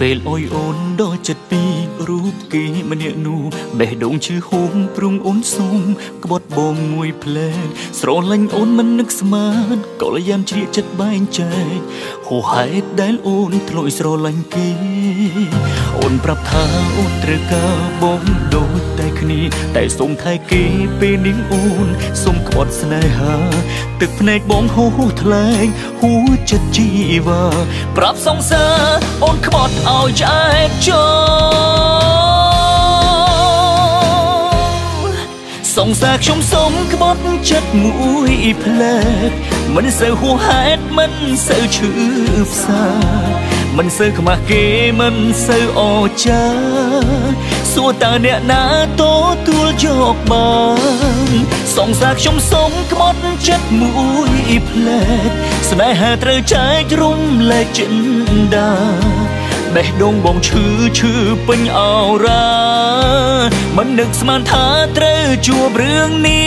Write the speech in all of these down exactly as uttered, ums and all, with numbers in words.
เปลอ้อยโอนดอจัดปีรูปกีมันเนนูเบดงชื่อโฮมปรุงอ้นซุมกบดบงมวยเพลงสรลังอ้นมันนึกสมานก็เลยยามเฉียดจัดใบใจหูหายได้โอนถลอยสรลังกีโอนปรับท้าอุตรกาบงโดดแต่คณีแต่สมไทยกีปีนิ่งโอนสมกบดสนายหาตึกในบงหูทลายหูจัดจีวาปรับสงสารโอนขบดเอาใจจส่งแสกชมสมขบดจัดมุยเพลดมันเสือหัวหายมันเสือชื่อซามันเสือขมาเกมันเสือออจาสัวตาเนี่ยนาโตตัวยกบางส่งแสกชมสมขบดจัดมุยเพลดสนายหาเตยใจรุ่มและจินดาแม่ดงบ่งชื่อชื่อเป็นเอารามันนึกสมานทาเตรจัวเรื่องนี้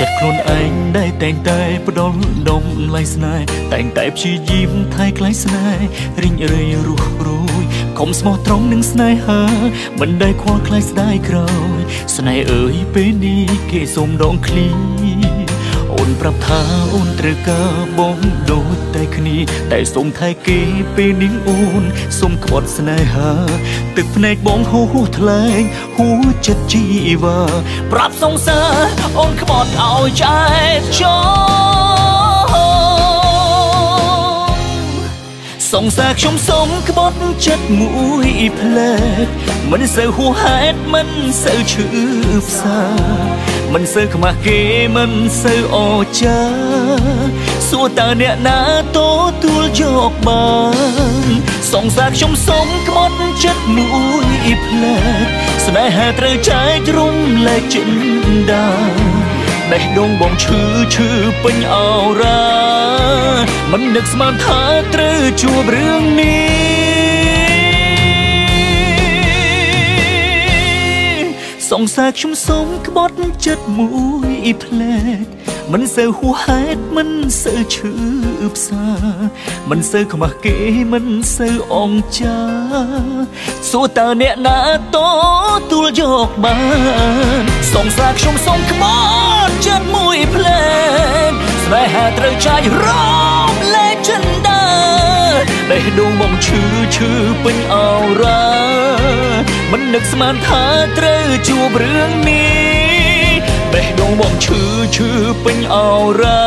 จัดครนเองได้แต่งแต่ปดลดงลายสนายแต่งแต่ชียิ้มไทยคล้ายสนายริงเรยรู้รู้คมสมอตรงหนึ่งสนายหามันได้คว้าคล้ายสนายครอยสนายเอ๋ยเป็นดีเกยสมดองคลีโอนปรับท้าโอนตรกาบงโดดแต่คณีแต่สมไทยเกยเป็นดิ้งโอนสมขบดสนายหาตึกในบงหูทลายหูจัดจีวาปรับสงสารโอนขบดเอาใจจส่งแสกชมสมขบดจัดมุยเพลดมันเสือหูหายมันเสือชื่อซามันเสือขมาเกมันเสือออจาสัวตาเนี่ยนาโตตัวยกบางส่งแสกชมสมขบดจัดมุยเพลดสนายหาเตยใจรุ่มและจินดาแม่ดงบ่งชื่อชื่อเป็นเอารามันนึกสมานทาเตรจัวเรื่องนี้ส่งแสกชุ่มสมขบดจัดมุยเพลดมันเสือหัวหายมันเสือชื่อซามันเสือขมาเกมันเสืออองจาสัวตาเนี่ยนาโตตัวยกบานส่งแสกชุ่มสมขบดจัดมุยเพลดสนายหาเตยใจร้องเล่นจันดาได้ดวงมองชื่อชื่อเป็นเอารามันนึกสมานทาเตรจัวเรื่องนี้เบดงบอกชื่อชื่อเป็นเอารา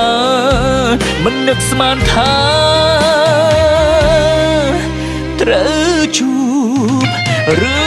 มันนึกสมานทาเตรจูบ